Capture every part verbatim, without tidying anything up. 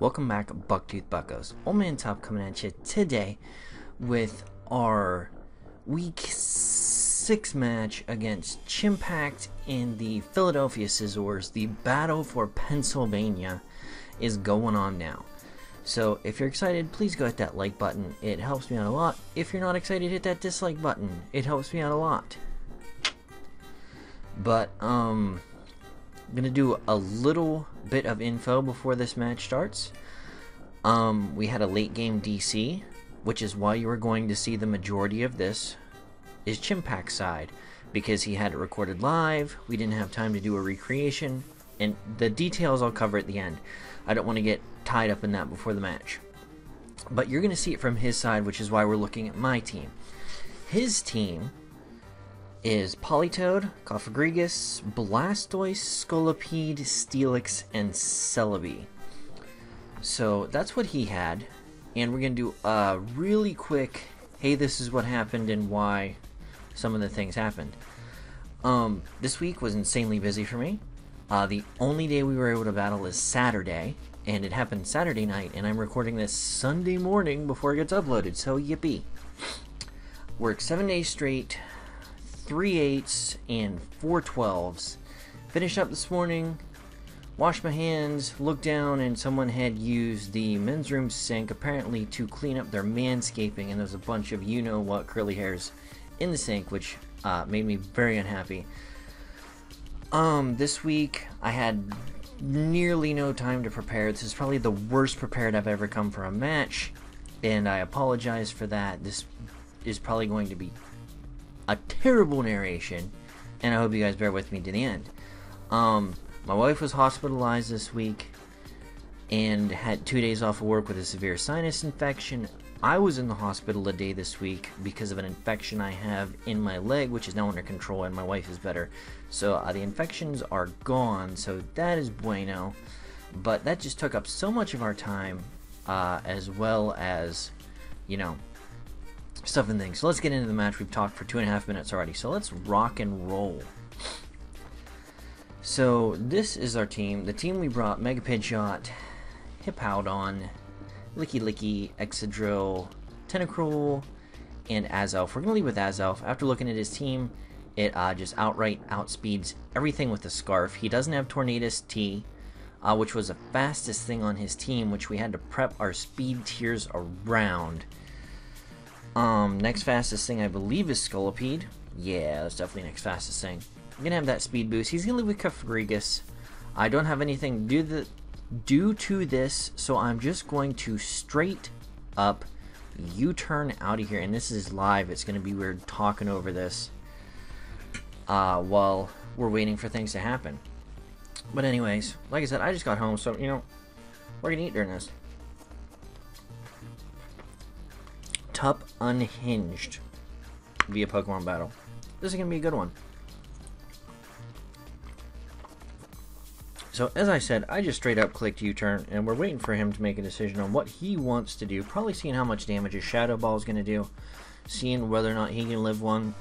Welcome back, Bucktooth Buckos. Old Man Top coming at you today with our week six match against Chimpact and the Philadelphia Scizors. The battle for Pennsylvania is going on now. So if you're excited, please go hit that like button. It helps me out a lot. If you're not excited, hit that dislike button. It helps me out a lot. But, um... I'm going to do a little bit of info before this match starts. Um, we had a late game D C, which is why you were going to see the majority of this is Chimpact's side, because he had it recorded live, we didn't have time to do a recreation, and the details I'll cover at the end. I don't want to get tied up in that before the match. But you're going to see it from his side, which is why we're looking at my team. His team is Politoed, Cofagrigus, Blastoise, Scolipede, Steelix, and Celebi. So that's what he had, and we're going to do a really quick, hey, this is what happened and why some of the things happened. Um, this week was insanely busy for me. Uh, the only day we were able to battle is Saturday, and it happened Saturday night, and I'm recording this Sunday morning before it gets uploaded, so yippee. Worked seven days straight, three eights and four twelves. Finished up this morning, washed my hands, looked down, and someone had used the men's room sink apparently to clean up their manscaping, and there's a bunch of you know what curly hairs in the sink, which uh, made me very unhappy. Um, this week I had nearly no time to prepare. This is probably the worst prepared I've ever come for a match, and I apologize for that. This is probably going to be a terrible narration, and I hope you guys bear with me to the end. Um, my wife was hospitalized this week and had two days off of work with a severe sinus infection. I was in the hospital a day this week because of an infection I have in my leg, which is now under control, and my wife is better. So uh, the infections are gone, so that is bueno. But that just took up so much of our time, uh, as well as, you know, stuff and things. So let's get into the match. We've talked for two and a half minutes already, so let's rock and roll. So this is our team. The team we brought: Mega Pidgeot, Hippowdon, Licky Licky, Exadrill, Tentacruel, and Azelf. We're going to leave with Azelf. After looking at his team, it uh, just outright outspeeds everything with the Scarf. He doesn't have Tornadus T, uh, which was the fastest thing on his team, which we had to prep our speed tiers around. Um, next fastest thing I believe is Scolipede. Yeah, that's definitely next fastest thing. I'm gonna have that speed boost. He's gonna leave with Cofagrigus. I don't have anything due to, due to this, so I'm just going to straight up U-turn out of here. And this is live. It's gonna be weird talking over this uh, while we're waiting for things to happen. But anyways, like I said, I just got home, so you know we're gonna eat during this. Top Unhinged via Pokemon battle. This is gonna be a good one. So as I said, I just straight up clicked U-turn, and we're waiting for him to make a decision on what he wants to do. Probably seeing how much damage his Shadow Ball is gonna do, seeing whether or not he can live one,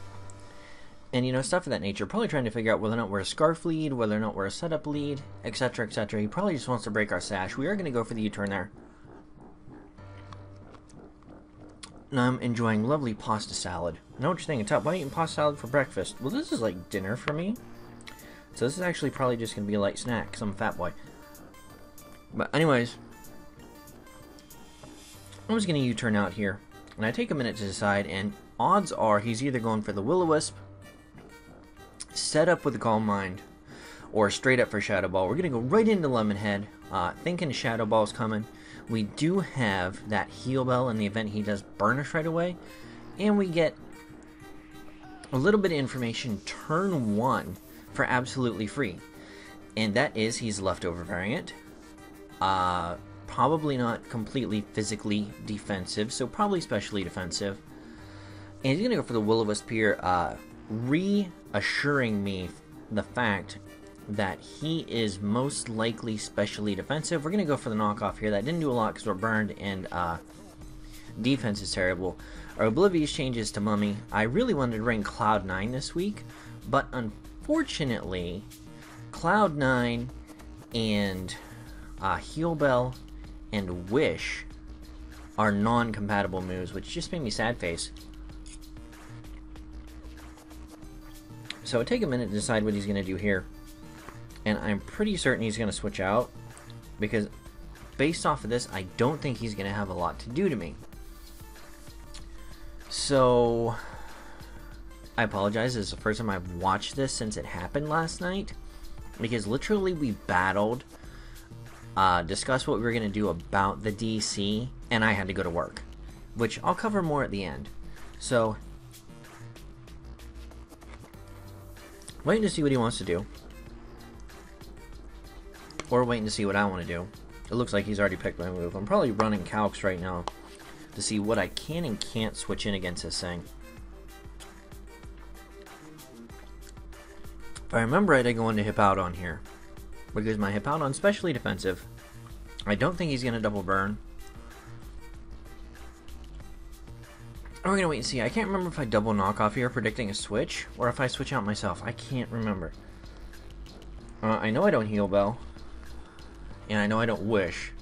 and you know, stuff of that nature. Probably trying to figure out whether or not we're a Scarf lead, whether or not we're a setup lead, etc, et cetera. He probably just wants to break our Sash. We are gonna go for the U-turn there. And I'm enjoying lovely pasta salad. I know what you're thinking, Top, why are you eating pasta salad for breakfast? Well, this is like dinner for me. So this is actually probably just going to be a light snack, because I'm a fat boy. But anyways, I'm just going to U-turn out here. And I take a minute to decide, and odds are he's either going for the Will-O-Wisp, set up with the Calm Mind, or straight up for Shadow Ball. We're going to go right into Lemonhead, uh, thinking Shadow Ball's coming. We do have that Heal Bell in the event he does Burnish right away. And we get a little bit of information turn one for absolutely free. And that is he's Leftover Variant. Uh, probably not completely physically defensive, so probably specially defensive. And he's going to go for the Will-O-Wisp here, uh, reassuring me the fact that he is most likely specially defensive. We're going to go for the knockoff here. That didn't do a lot because we're burned and uh, defense is terrible. Our Oblivious changes to Mummy. I really wanted to bring Cloud nine this week, but unfortunately, Cloud nine and uh, Heal Bell and Wish are non-compatible moves, which just made me sad face. So take a minute to decide what he's going to do here. And I'm pretty certain he's going to switch out, because based off of this, I don't think he's going to have a lot to do to me. So I apologize, this is the first time I've watched this since it happened last night, because literally we battled, uh, discussed what we were going to do about the D C, and I had to go to work, which I'll cover more at the end. So waiting to see what he wants to do, or waiting to see what I want to do. It looks like he's already picked my move. I'm probably running calcs right now to see what I can and can't switch in against this thing. If I remember right, I go into Hippowdon here, because my Hippowdon's specially defensive. I don't think he's going to double burn. We're going to wait and see. I can't remember if I double knock off here, predicting a switch, or if I switch out myself. I can't remember. Uh, I know I don't heal Bell, and I know I don't Wish.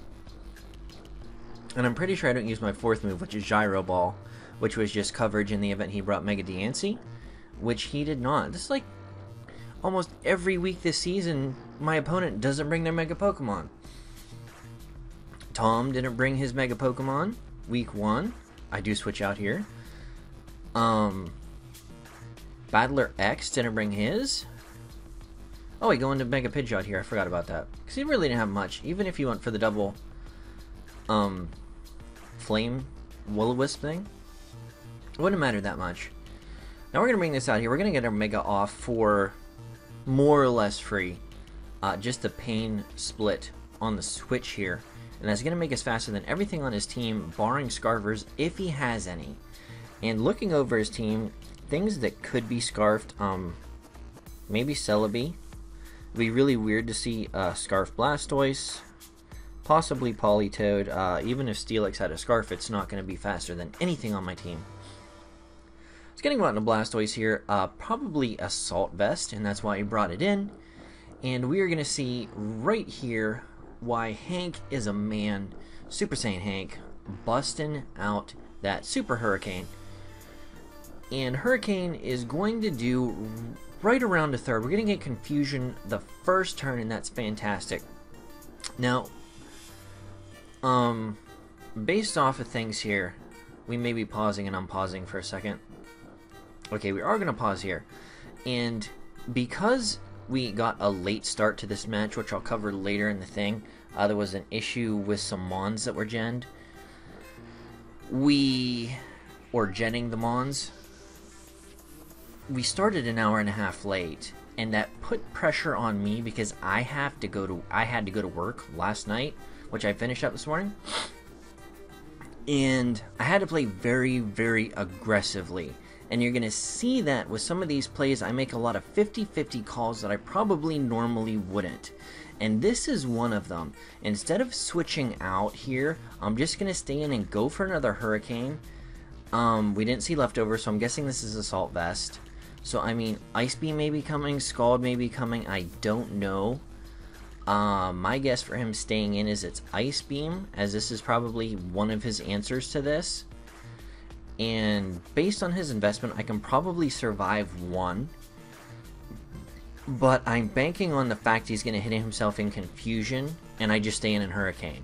And I'm pretty sure I don't use my fourth move, which is Gyro Ball, which was just coverage in the event he brought Mega Diancie, which he did not. This is like almost every week this season, my opponent doesn't bring their Mega Pokemon. Tom didn't bring his Mega Pokemon week one. I do switch out here. Um, Battler X didn't bring his. Oh, we go into Mega Pidgeot here. I forgot about that, because he really didn't have much. Even if you went for the double um, flame will-o-wisp thing, it wouldn't matter that much. Now we're going to bring this out here. We're going to get our Mega off for more or less free. Uh, just the pain split on the switch here. And that's going to make us faster than everything on his team, barring Scarvers, if he has any. And looking over his team, things that could be Scarfed, um, maybe Celebi. It'd be really weird to see uh, Scarf Blastoise, possibly Politoed. Uh, even if Steelix had a Scarf, it's not going to be faster than anything on my team. It's getting out into Blastoise here, uh, probably Assault Vest, and that's why he brought it in. And we are going to see right here why Hank is a man. Super Saiyan Hank busting out that Super Hurricane. And Hurricane is going to do right around a third. We're going to get Confusion the first turn, and that's fantastic. Now, um, based off of things here, we may be pausing and unpausing for a second. Okay, we are going to pause here. And because we got a late start to this match, which I'll cover later in the thing, uh, there was an issue with some Mons that were genned. We... or genning the Mons. We started an hour and a half late, and that put pressure on me, because I have to go to I had to go to work last night, which I finished up this morning, and I had to play very, very aggressively. And you're going to see that with some of these plays, I make a lot of fifty fifty calls that I probably normally wouldn't. And this is one of them. Instead of switching out here, I'm just going to stay in and go for another Hurricane. Um, we didn't see Leftover, so I'm guessing this is Assault Vest. So, I mean, Ice Beam may be coming, Scald may be coming, I don't know. Uh, my guess for him staying in is it's Ice Beam, as this is probably one of his answers to this. And based on his investment, I can probably survive one. But I'm banking on the fact he's going to hit himself in Confusion, and I just stay in and Hurricane.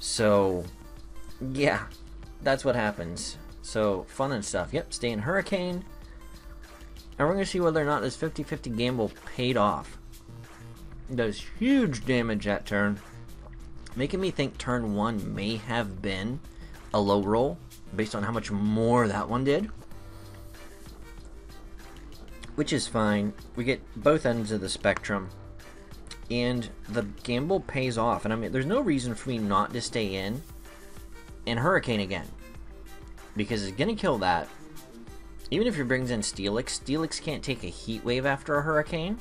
So, yeah, that's what happens. So, fun and stuff. Yep, stay in Hurricane. And we're going to see whether or not this fifty fifty gamble paid off. It does huge damage that turn, making me think turn one may have been a low roll, based on how much more that one did, which is fine. We get both ends of the spectrum, and the gamble pays off. And I mean, there's no reason for me not to stay in and Hurricane again, because it's gonna kill that. Even if he brings in Steelix, Steelix can't take a Heat Wave after a Hurricane.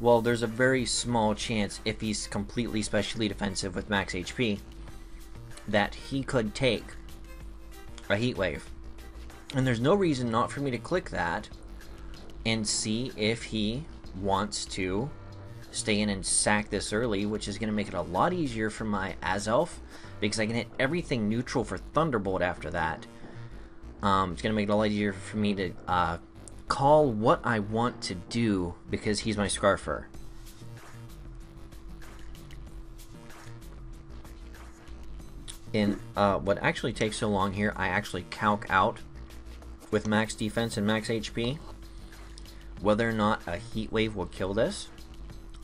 Well, there's a very small chance, if he's completely specially defensive with max H P, that he could take a Heat Wave. And there's no reason not for me to click that and see if he wants to stay in and sack this early, which is going to make it a lot easier for my Azelf, because I can hit everything neutral for Thunderbolt after that. Um, it's going to make it a lot easier for me to uh, call what I want to do, because he's my Scarfer. In uh, what actually takes so long here, I actually calc out with max defense and max H P whether or not a heat wave will kill this.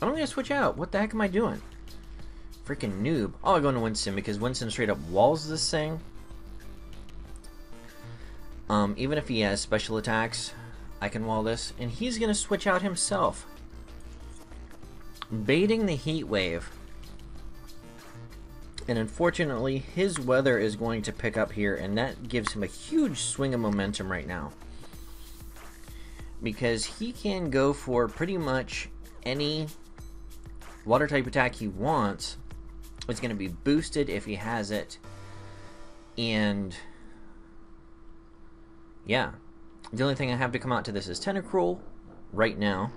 I'm gonna switch out. What the heck am I doing? Freaking noob. Oh, I go into Winston because Winston straight up walls this thing. Um, even if he has special attacks, I can wall this, and he's gonna switch out himself, baiting the heat wave. And unfortunately, his weather is going to pick up here, and that gives him a huge swing of momentum right now, because he can go for pretty much any water type attack he wants. It's going to be boosted if he has it, and yeah, the only thing I have to come out to this is Tentacruel right now,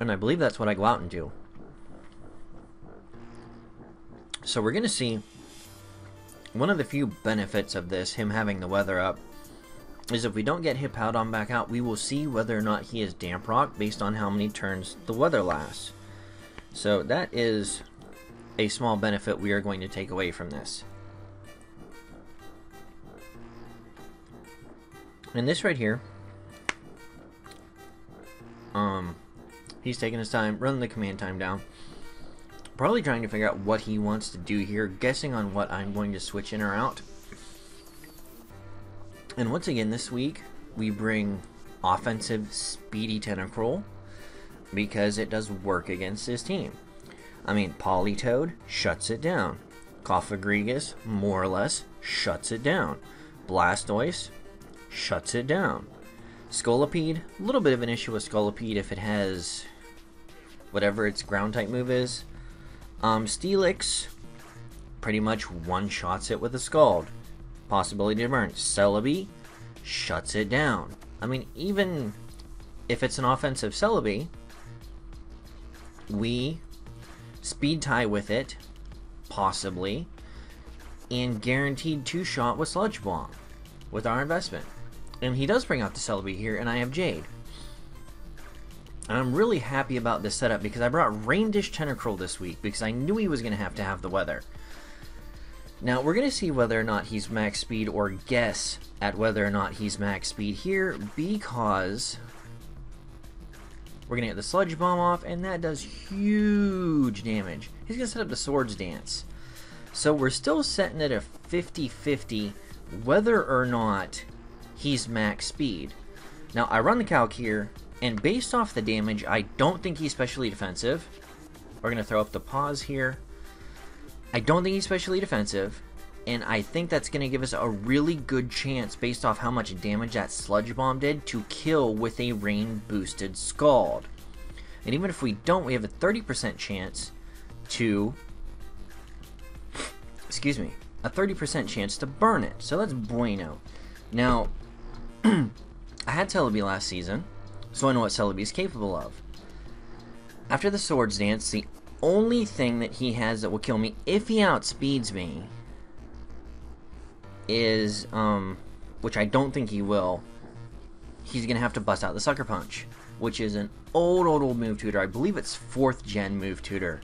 and I believe that's what I go out and do. So we're going to see one of the few benefits of this, him having the weather up, is if we don't get Hippowdon back out, we will see whether or not he is Damp Rock based on how many turns the weather lasts. So that is a small benefit we are going to take away from this. And this right here, um, he's taking his time, running the command time down. Probably trying to figure out what he wants to do here, guessing on what I'm going to switch in or out. And once again this week, we bring offensive speedy Tentacruel, because it does work against his team. I mean, Politoed shuts it down. Cofagrigus, more or less, shuts it down. Blastoise shuts it down. Scolipede, a little bit of an issue with Scolipede if it has whatever its ground type move is. Um, Steelix pretty much one-shots it with a Scald. Possibility to burn. Celebi shuts it down. I mean, even if it's an offensive Celebi, we speed tie with it, possibly, and guaranteed two-shot with Sludge Bomb with our investment. And he does bring out the Celebi here, and I have Jade. And I'm really happy about this setup, because I brought Rain Dish Tentacruel this week because I knew he was going to have to have the weather. Now, we're going to see whether or not he's max speed, or guess at whether or not he's max speed here, because we're going to get the Sludge Bomb off, and that does huge damage. He's going to set up the Swords Dance. So we're still setting it a fifty fifty whether or not he's max speed. Now, I run the calc here, and based off the damage, I don't think he's specially defensive. We're going to throw up the pause here. I don't think he's specially defensive, and I think that's going to give us a really good chance based off how much damage that Sludge Bomb did to kill with a rain boosted Scald. And even if we don't, we have a thirty percent chance to, excuse me, a thirty percent chance to burn it. So that's bueno. Now, I had Celebi last season, so I know what Celebi is capable of. After the Swords Dance, the only thing that he has that will kill me if he outspeeds me is, um, which I don't think he will, he's going to have to bust out the Sucker Punch, which is an old, old, old move tutor. I believe it's fourth gen move tutor.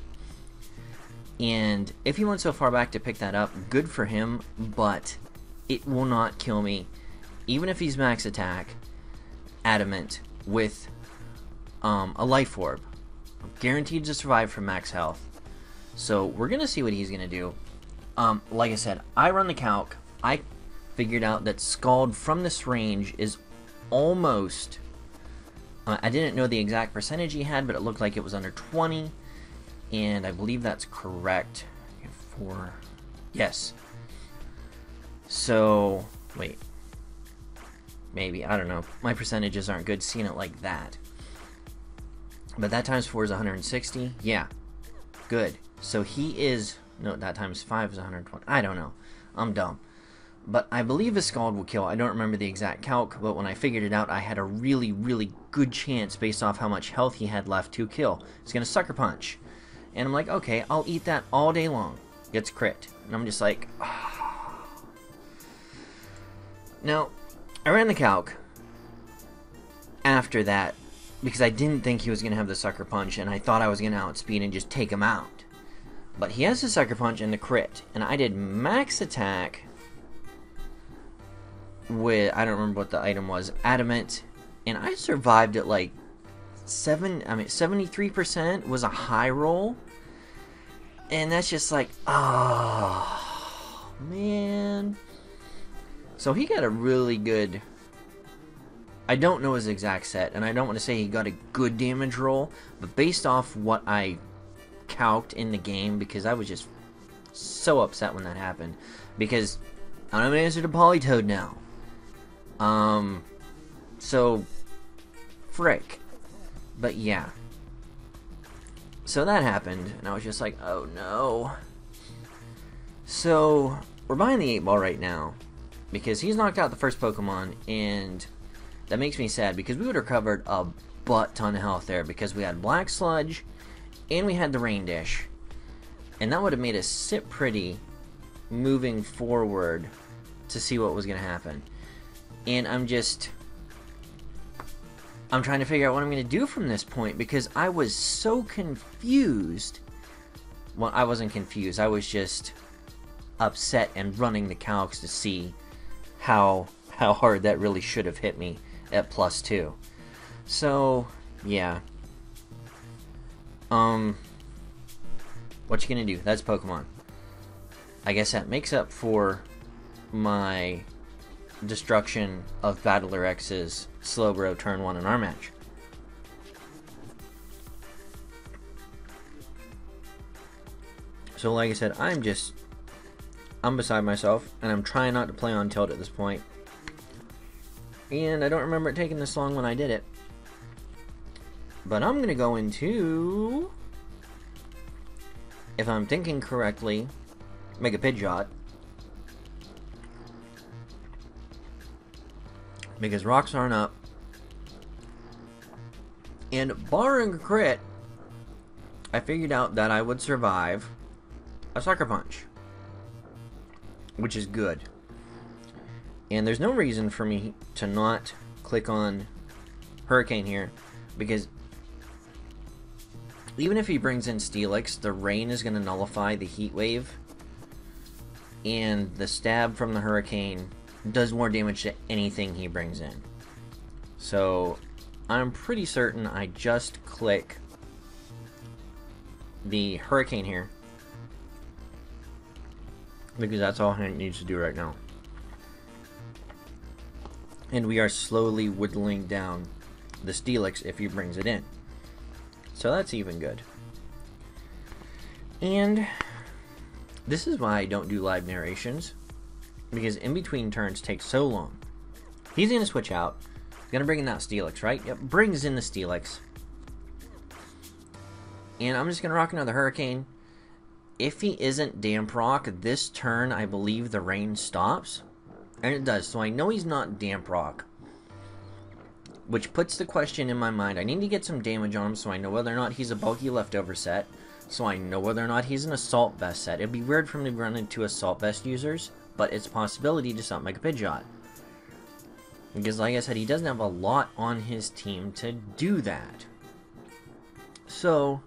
And if he went so far back to pick that up, good for him, but it will not kill me. Even if he's max attack, adamant, with um, a life orb. I'm guaranteed to survive from max health. So we're going to see what he's going to do. Um, like I said, I run the calc. I figured out that Scald from this range is almost... Uh, I didn't know the exact percentage he had, but it looked like it was under twenty. And I believe that's correct. For... yes. So... wait. Maybe, I don't know. My percentages aren't good seeing it like that. But that times four is one hundred sixty. Yeah, good. So he is, no, that times five is one hundred twenty. I don't know. I'm dumb. But I believe a Scald will kill. I don't remember the exact calc, but when I figured it out, I had a really, really good chance based off how much health he had left to kill. He's going to Sucker Punch. And I'm like, okay, I'll eat that all day long. Gets crit. And I'm just like, oh. Now, I ran the calc after that because I didn't think he was going to have the Sucker Punch, and I thought I was going to outspeed and just take him out. But he has the Sucker Punch and the crit, and I did max attack with, I don't remember what the item was, adamant, and I survived at like seven. I mean, seventy-three percent was a high roll, and that's just like, oh man. So he got a really good. I don't know his exact set, and I don't want to say he got a good damage roll, but based off what I calced in the game, because I was just so upset when that happened, because I don't have an answer to Politoed now. Um, so, frick. But yeah. So that happened, and I was just like, oh no. So, we're buying the eight ball right now, because he's knocked out the first Pokemon, and that makes me sad, because we would have covered a butt ton of health there, because we had Black Sludge, and we had the Rain Dish. And that would have made us sit pretty moving forward to see what was going to happen. And I'm just, I'm trying to figure out what I'm going to do from this point, because I was so confused. Well, I wasn't confused. I was just upset and running the calcs to see how how hard that really should have hit me at plus two. So, yeah. Um, what you going to do? That's Pokemon. I guess that makes up for my destruction of Battler X's Slowbro turn one in our match. So like I said, I'm just, I'm beside myself, and I'm trying not to play on tilt at this point. And I don't remember it taking this long when I did it. But I'm going to go into, if I'm thinking correctly, Mega Pidgeot, because rocks aren't up, and barring crit, I figured out that I would survive a Sucker Punch, which is good. And there's no reason for me to not click on Hurricane here, because even if he brings in Steelix, the rain is going to nullify the Heat Wave, and the stab from the Hurricane does more damage to anything he brings in. So I'm pretty certain I just click the Hurricane here, because that's all it needs to do right now. And we are slowly whittling down the Steelix if he brings it in. So that's even good. And this is why I don't do live narrations, because in between turns takes so long. He's going to switch out. He's going to bring in that Steelix, right? Yep, brings in the Steelix. And I'm just going to rock another Hurricane. If he isn't Damp Rock, this turn I believe the rain stops. And it does, so I know he's not Damp Rock, which puts the question in my mind. I need to get some damage on him so I know whether or not he's a bulky leftover set. So I know whether or not he's an Assault Vest set. It'd be weird for him to run into Assault Vest users, but it's a possibility to stop Mega Pidgeot. Because like I said, he doesn't have a lot on his team to do that. So,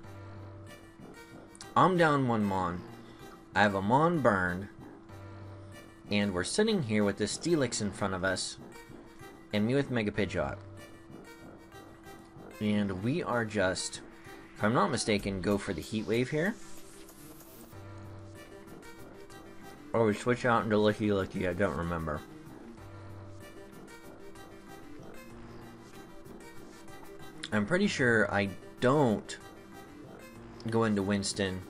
I'm down one Mon. I have a Mon burned. And we're sitting here with the Steelix in front of us, and me with Mega Pidgeot. And we are just, if I'm not mistaken, go for the Heat Wave here. Or we switch out into Licky Licky, I don't remember. I'm pretty sure I don't go into Winston,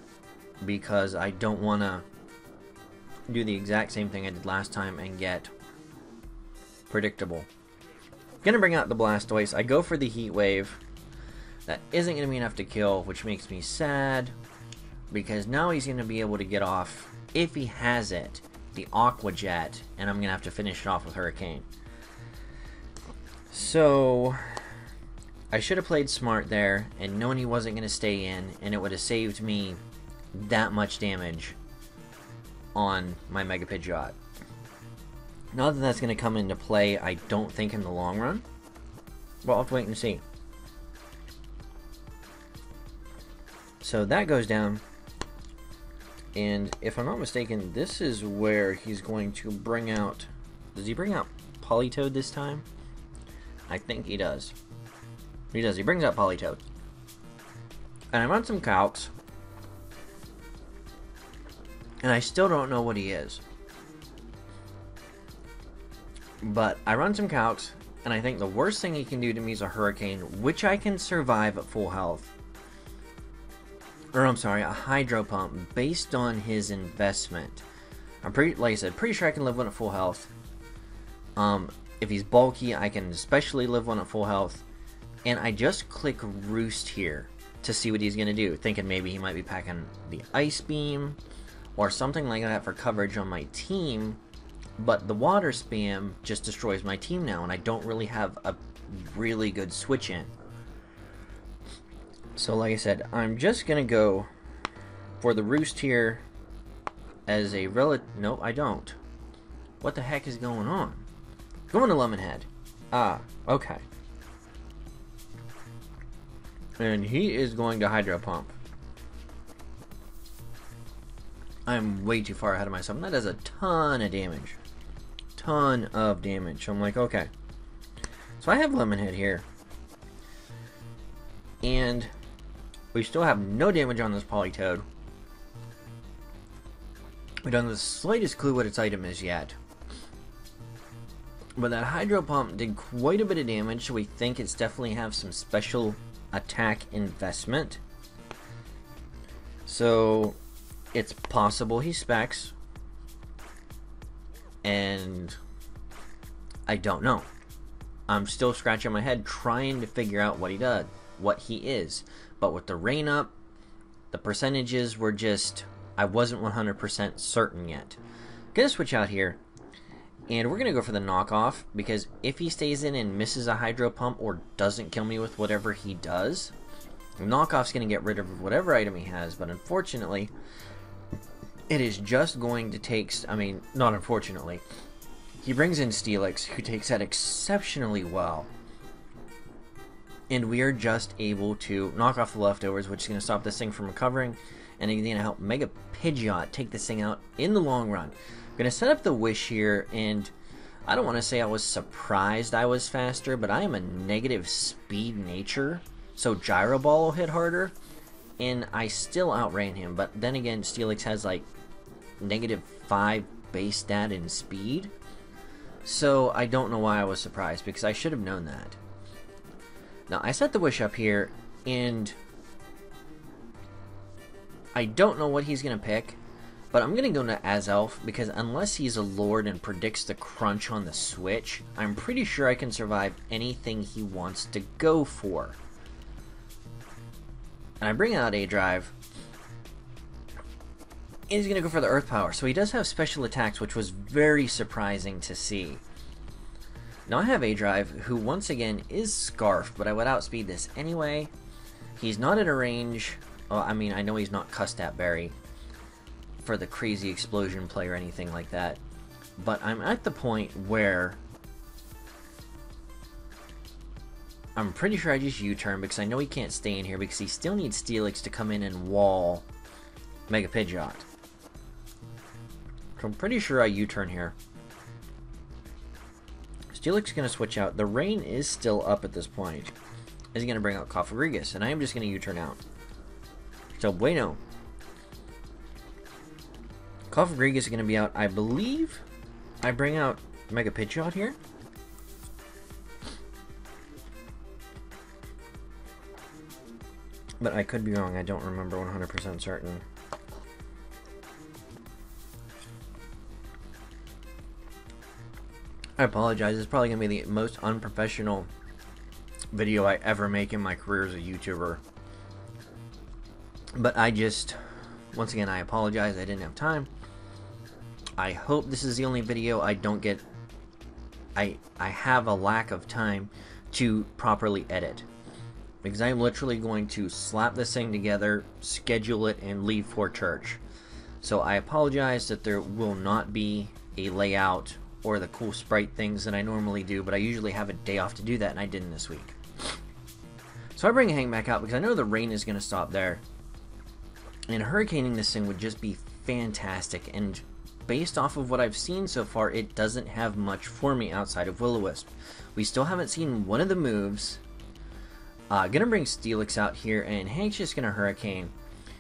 because I don't want to do the exact same thing I did last time and get predictable. I'm gonna bring out the Blastoise. I go for the Heat Wave. That isn't going to be enough to kill, which makes me sad, because now he's going to be able to get off, if he has it, the Aqua Jet, and I'm gonna have to finish it off with Hurricane. So I should have played smart there and known he wasn't gonna stay in, and it would have saved me that much damage on my Mega Pidgeot. Not that that's gonna come into play, I don't think, in the long run. Well, I'll have to wait and see. So that goes down, and if I'm not mistaken, this is where he's going to bring out... Does he bring out Politoed this time? I think he does. He does. He brings out Politoed. And I run some calcs, and I still don't know what he is. But I run some calcs, and I think the worst thing he can do to me is a Hurricane, which I can survive at full health. Or I'm sorry, a Hydro Pump, based on his investment. I'm pretty, like I said, pretty sure I can live one at full health. Um, if he's bulky, I can especially live one at full health. And I just click Roost here to see what he's going to do, thinking maybe he might be packing the Ice Beam or something like that for coverage on my team. But the Water Spam just destroys my team now, and I don't really have a really good switch in. So like I said, I'm just going to go for the Roost here as a rel... No, I don't. What the heck is going on? Going to Lemonhead. Ah, okay. And he is going to Hydro Pump. I'm way too far ahead of myself. And that does a ton of damage. Ton of damage. I'm like, okay. So I have Lemonhead here. And... we still have no damage on this Politoed. We don't have the slightest clue what its item is yet. But that Hydro Pump did quite a bit of damage, so we think it's definitely have some special attack investment. So it's possible he specs. And I don't know. I'm still scratching my head trying to figure out what he does, what he is. But with the rain up, the percentages were just... I wasn't one hundred percent certain yet. Gonna switch out here. And we're gonna go for the knockoff, because if he stays in and misses a Hydro Pump or doesn't kill me with whatever he does, knockoff's gonna get rid of whatever item he has. But unfortunately, it is just going to take... I mean, not unfortunately. He brings in Steelix, who takes that exceptionally well. And we are just able to knock off the leftovers, which is going to stop this thing from recovering. And it's going to help Mega Pidgeot take this thing out in the long run. I'm going to set up the Wish here, and I don't want to say I was surprised I was faster, but I am a negative speed nature. So Gyro Ball will hit harder, and I still outran him. But then again, Steelix has like negative five base stat in speed. So I don't know why I was surprised, because I should have known that. Now, I set the Wish up here, and I don't know what he's going to pick, but I'm going to go into Azelf, because unless he's a Lord and predicts the crunch on the switch, I'm pretty sure I can survive anything he wants to go for. And I bring out A-Drive, and he's going to go for the Earth Power, so he does have special attacks, which was very surprising to see. Now I have A-Drive, who once again is Scarf, but I would outspeed this anyway. He's not at a range. Oh, I mean, I know he's not cussed at Barry for the crazy explosion play or anything like that. But I'm at the point where I'm pretty sure I just U-turn, because I know he can't stay in here, because he still needs Steelix to come in and wall Mega Pidgeot. So I'm pretty sure I U-turn here. Steelix is going to switch out. The rain is still up at this point. He's going to bring out Cofagrigus, and I am just going to U-turn out. So, bueno. Cofagrigus is going to be out. I believe I bring out Mega Pidgeot here. But I could be wrong. I don't remember one hundred percent certain. I apologize, it's probably going to be the most unprofessional video I ever make in my career as a YouTuber. But I just, once again, I apologize, I didn't have time. I hope this is the only video I don't get... I, I have a lack of time to properly edit. Because I'm literally going to slap this thing together, schedule it, and leave for church. So I apologize that there will not be a layout or the cool sprite things that I normally do, but I usually have a day off to do that, and I didn't this week. So I bring Hang back out because I know the rain is going to stop there. And hurricaning this thing would just be fantastic, and based off of what I've seen so far, it doesn't have much for me outside of Will-O-Wisp. We still haven't seen one of the moves. Uh, gonna bring Steelix out here, and Hank's just gonna Hurricane.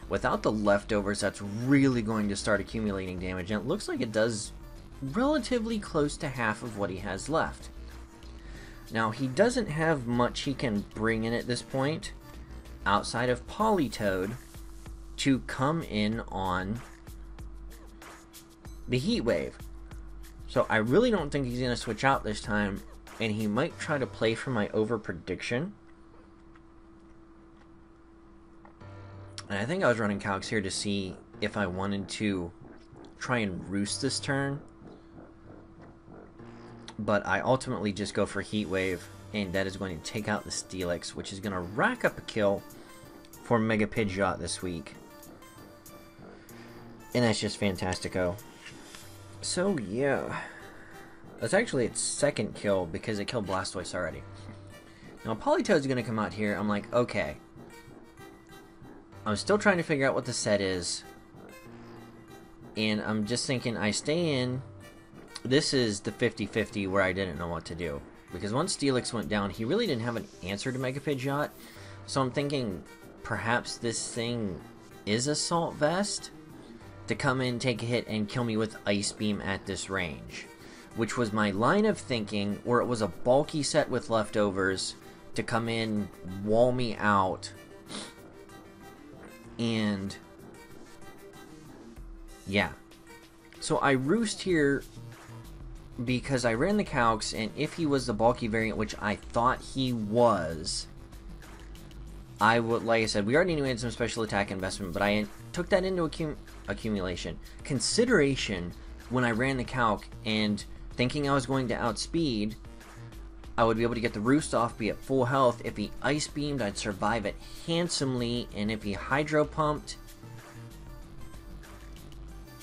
Without the leftovers, that's really going to start accumulating damage, and it looks like it does relatively close to half of what he has left. Now, he doesn't have much he can bring in at this point, outside of Politoed, to come in on the Heat Wave. So I really don't think he's going to switch out this time, and he might try to play for my over prediction. And I think I was running Calx here to see if I wanted to try and roost this turn. But I ultimately just go for Heat Wave, and that is going to take out the Steelix, which is going to rack up a kill for Mega Pidgeot this week. And that's just fantastico. So yeah, that's actually its second kill because it killed Blastoise already. Now Politoed's going to come out here. I'm like, okay. I'm still trying to figure out what the set is, and I'm just thinking I stay in. This is the fifty fifty where I didn't know what to do, because once Steelix went down, he really didn't have an answer to Mega Pidgeot, so I'm thinking perhaps this thing is Assault Vest to come in, take a hit, and kill me with Ice Beam at this range, which was my line of thinking, or it was a bulky set with leftovers to come in, wall me out, and yeah. So I roost here because I ran the Calx, and if he was the bulky variant, which I thought he was, I would, like I said, we already knew he had some special attack investment, but I took that into accum accumulation consideration when I ran the Calc, and thinking I was going to outspeed, I would be able to get the roost off, be at full health. If he Ice Beamed, I'd survive it handsomely, and if he Hydro Pumped,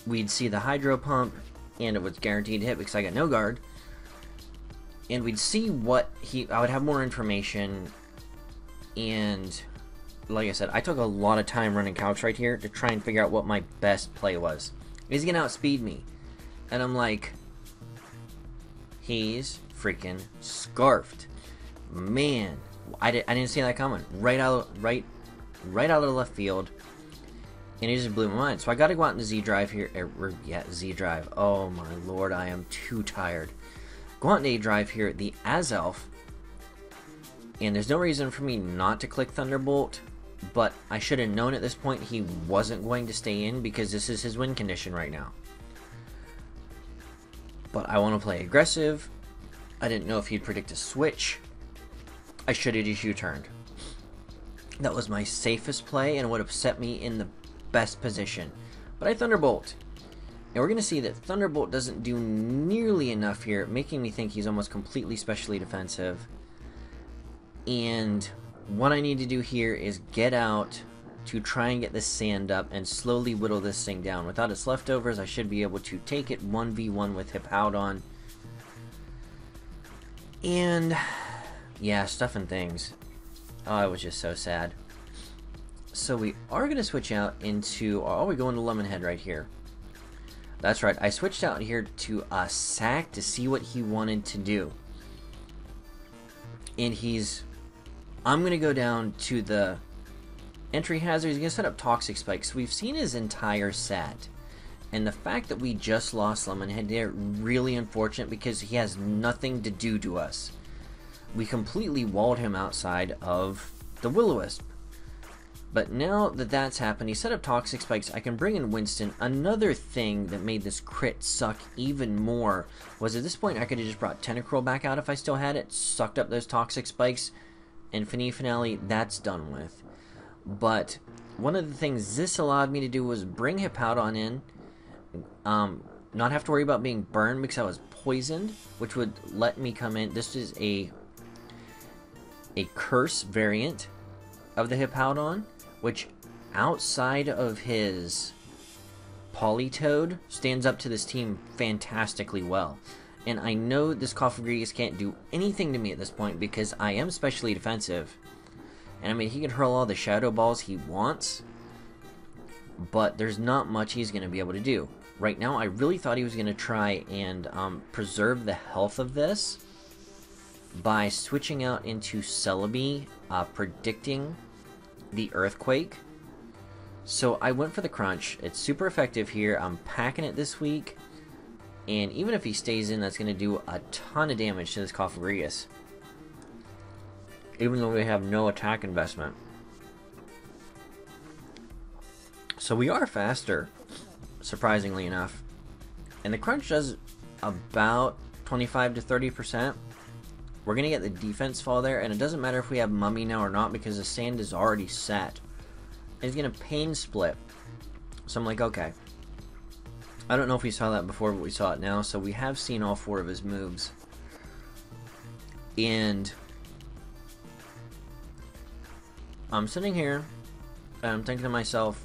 we'd see the Hydro Pump, and it was guaranteed to hit because I got no guard. And we'd see what he... I would have more information, and like I said, I took a lot of time running Calx right here to try and figure out what my best play was. He's going to outspeed me, and I'm like, he's... freaking scarfed, man. I, did, I didn't see that coming right out right right out of the left field, and it just blew my mind. So I got to go out into Z Drive here. Er, yeah, Z Drive. Oh my lord, I am too tired. Go out into A Drive here, the Azelf, and there's no reason for me not to click Thunderbolt, but I should have known at this point he wasn't going to stay in because this is his win condition right now. But I want to play aggressive. I didn't know if he'd predict a switch. I should have just U-turned. That was my safest play and would have set me in the best position. But I Thunderbolt. And we're going to see that Thunderbolt doesn't do nearly enough here, making me think he's almost completely specially defensive. And what I need to do here is get out to try and get this sand up and slowly whittle this thing down. Without its leftovers, I should be able to take it one v one with Hippowdon. And yeah, stuff and things. Oh, it was just so sad. So we are going to switch out into... oh, we go into Lemonhead right here. That's right. I switched out here to a sack to see what he wanted to do. And he's... I'm going to go down to the entry hazard. He's going to set up Toxic Spikes. We've seen his entire set. And the fact that we just lost Lemonhead there, really unfortunate because he has nothing to do to us. We completely walled him outside of the Will-O-Wisp. But now that that's happened, he set up Toxic Spikes. I can bring in Winston. Another thing that made this crit suck even more was at this point I could have just brought Tentacruel back out if I still had it, sucked up those Toxic Spikes, and Fini Finale, that's done with. But one of the things this allowed me to do was bring Hippowdon in. Um, not have to worry about being burned because I was poisoned, which would let me come in. This is a a curse variant of the Hippowdon, which outside of his Politoed stands up to this team fantastically well. And I know this Cofagrigus can't do anything to me at this point because I am specially defensive. And I mean, he can hurl all the shadow balls he wants, but there's not much he's going to be able to do. Right now, I really thought he was going to try and um, preserve the health of this by switching out into Celebi, uh, predicting the earthquake. So I went for the crunch. It's super effective here. I'm packing it this week. And even if he stays in, that's going to do a ton of damage to this Cofagrigus, even though we have no attack investment. So we are faster, surprisingly enough. And the crunch does about twenty-five to thirty percent. We're going to get the defense fall there, and it doesn't matter if we have Mummy now or not because the sand is already set. He's going to pain split. So I'm like, okay. I don't know if we saw that before, but we saw it now. So we have seen all four of his moves. And I'm sitting here and I'm thinking to myself,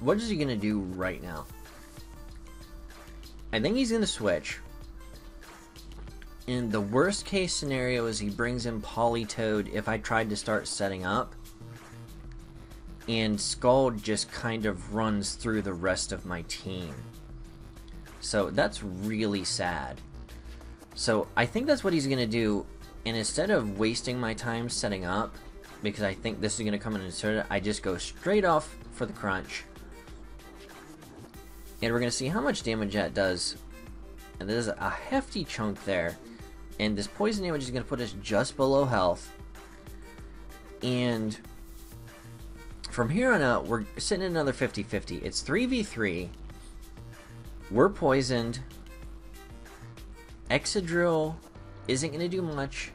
what is he going to do right now? I think he's going to switch. And the worst case scenario is he brings in Politoed if I tried to start setting up. And Scald just kind of runs through the rest of my team. So that's really sad. So I think that's what he's going to do. And instead of wasting my time setting up, because I think this is going to come in and insert it, I just go straight off for the crunch. And we're going to see how much damage that does. And there's a hefty chunk there. And this poison damage is going to put us just below health. And from here on out, we're sitting at another fifty fifty. It's three v three. We're poisoned. Exadrill isn't going to do much.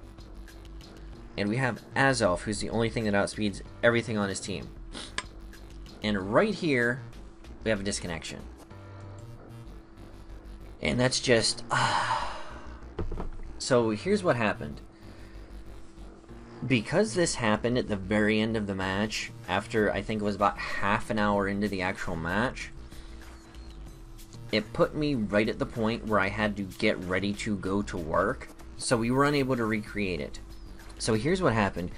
And we have Azelf, who's the only thing that outspeeds everything on his team. And right here, we have a disconnection. And that's just... Uh... So here's what happened. Because this happened at the very end of the match, after I think it was about half an hour into the actual match, it put me right at the point where I had to get ready to go to work, so we were unable to recreate it. So here's what happened.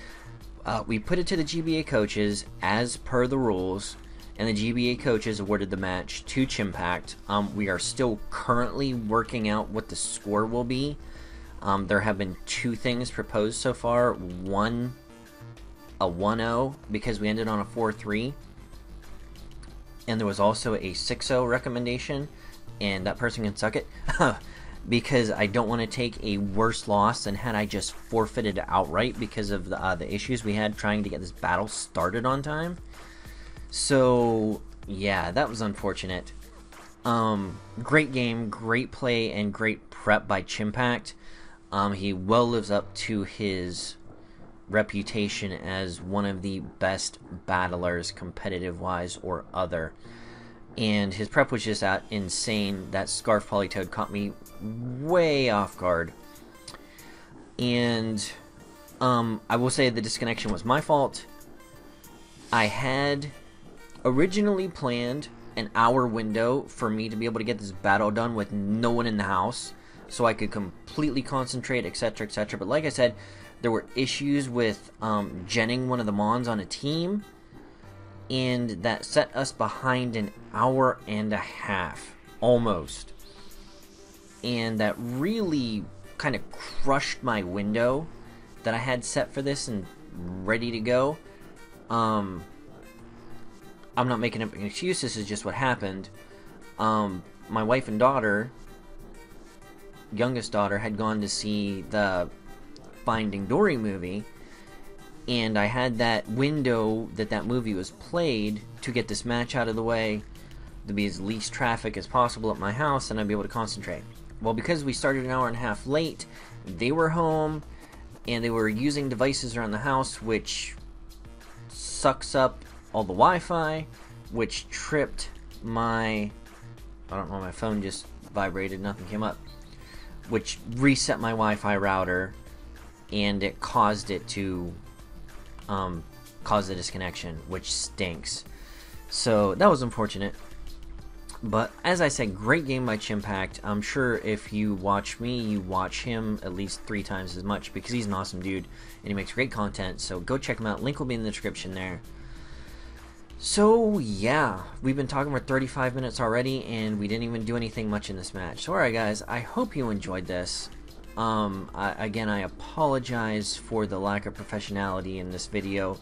Uh, we put it to the G B A coaches as per the rules, and the G B A coaches awarded the match to Chimpact. Um, we are still currently working out what the score will be. Um, there have been two things proposed so far. One, a one oh, because we ended on a four three. And there was also a six oh recommendation. And that person can suck it. Because I don't want to take a worse loss than had I just forfeited outright because of the, uh, the issues we had trying to get this battle started on time. So, yeah, that was unfortunate. Um, great game, great play, and great prep by Chimpact. Um, he well lives up to his reputation as one of the best battlers, competitive-wise or other. And his prep was just out insane. That Scarf Politoed caught me way off guard. And um, I will say the disconnection was my fault. I had originally planned an hour window for me to be able to get this battle done with no one in the house, so I could completely concentrate, etc, etc. But like I said, there were issues with um, genning one of the Mons on a team, and that set us behind an hour and a half, almost. And that really kind of crushed my window that I had set for this and ready to go. Um, I'm not making up an excuse, this is just what happened. Um, my wife and daughter... youngest daughter had gone to see the Finding Dory movie, and I had that window that that movie was played to get this match out of the way, to be as least traffic as possible at my house, and I'd be able to concentrate. Well, because we started an hour and a half late, they were home and they were using devices around the house, which sucks up all the Wi-Fi, which tripped my I don't know, my phone just vibrated, nothing came up, which reset my Wi-Fi router, and it caused it to um, cause the disconnection, which stinks. So that was unfortunate. But as I said, great game by Chimpact. I'm sure if you watch me, you watch him at least three times as much, because he's an awesome dude and he makes great content. So go check him out. Link will be in the description there. So yeah, we've been talking for thirty-five minutes already and we didn't even do anything much in this match. So alright guys, I hope you enjoyed this. Um, I, again, I apologize for the lack of professionality in this video.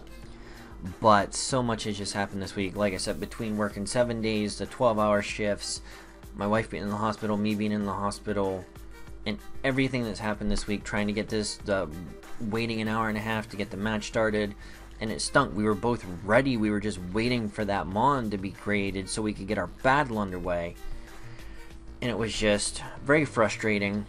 But so much has just happened this week. Like I said, between working seven days, the twelve hour shifts, my wife being in the hospital, me being in the hospital, and everything that's happened this week, trying to get this, the waiting an hour and a half to get the match started, and it stunk. We were both ready. We were just waiting for that Mon to be created so we could get our battle underway. And it was just very frustrating.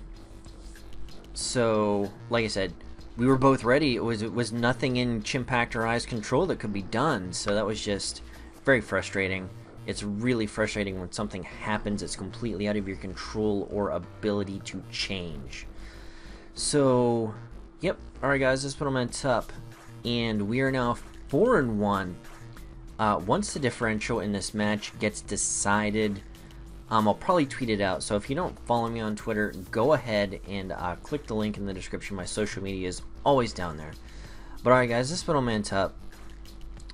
So, like I said, we were both ready. It was it was nothing in Chimpact or Eye's control that could be done. So that was just very frustrating. It's really frustrating when something happens that's completely out of your control or ability to change. So, yep. All right, guys, let's put them on top, and we are now four and one. Uh, once the differential in this match gets decided, um, I'll probably tweet it out. So if you don't follow me on Twitter, go ahead and uh, click the link in the description. My social media is always down there. But alright guys, this is Old Man Top.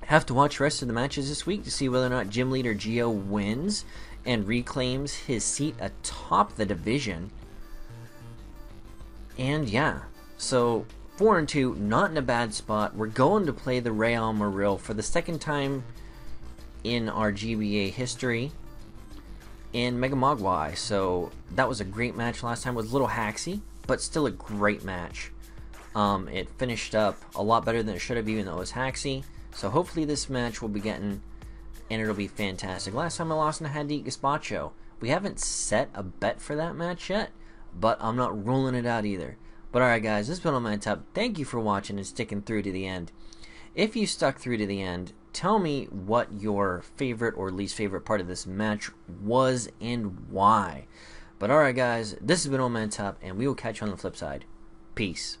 Have to watch the rest of the matches this week to see whether or not Gym Leader Geo wins and reclaims his seat atop the division. And yeah, so four and two, not in a bad spot. We're going to play the Real Marill for the second time in our G B A history in Mega Mogwai. So that was a great match last time. It was a little haxy, but still a great match. Um, it finished up a lot better than it should have, even though it was haxy. So hopefully this match we'll be getting, and it'll be fantastic. Last time I lost and I had to eat gazpacho. We haven't set a bet for that match yet, but I'm not ruling it out either. But alright guys, this has been Old Man Top. Thank you for watching and sticking through to the end. If you stuck through to the end, tell me what your favorite or least favorite part of this match was and why. But alright guys, this has been Old Man Top, and we will catch you on the flip side. Peace.